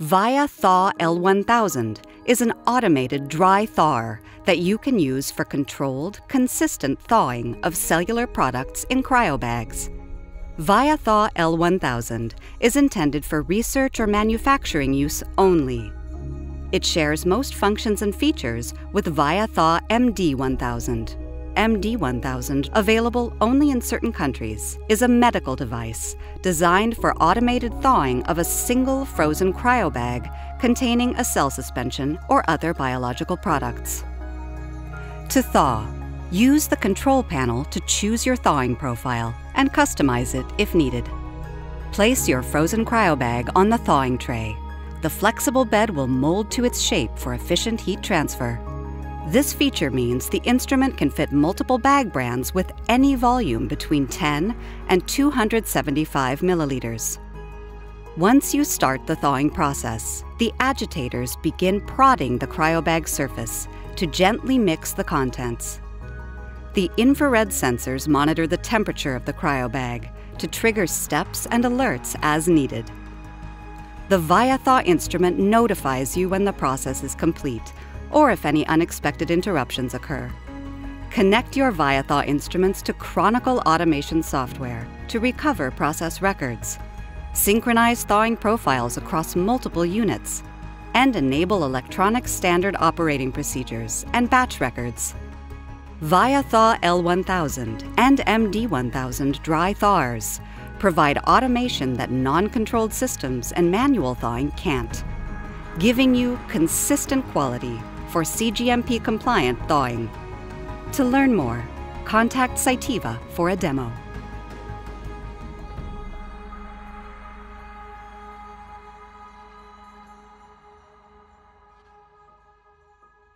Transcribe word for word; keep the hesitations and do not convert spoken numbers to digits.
Via Thaw L one thousand is an automated dry thawer that you can use for controlled, consistent thawing of cellular products in cryobags. Via Thaw L one thousand is intended for research or manufacturing use only. It shares most functions and features with Via Thaw M D one thousand. M D one thousand, available only in certain countries, is a medical device designed for automated thawing of a single frozen cryobag containing a cell suspension or other biological products. To thaw, use the control panel to choose your thawing profile and customize it if needed. Place your frozen cryobag on the thawing tray. The flexible bed will mold to its shape for efficient heat transfer. This feature means the instrument can fit multiple bag brands with any volume between ten and two hundred seventy-five milliliters. Once you start the thawing process, the agitators begin prodding the cryobag surface to gently mix the contents. The infrared sensors monitor the temperature of the cryobag to trigger steps and alerts as needed. The Via Thaw instrument notifies you when the process is complete, or if any unexpected interruptions occur. Connect your Via Thaw instruments to Chronicle automation software to recover process records, synchronize thawing profiles across multiple units, and enable electronic standard operating procedures and batch records. Via Thaw L one thousand and M D one thousand dry thawers provide automation that non-controlled systems and manual thawing can't, giving you consistent quality for C G M P compliant thawing. To learn more, contact Cytiva for a demo.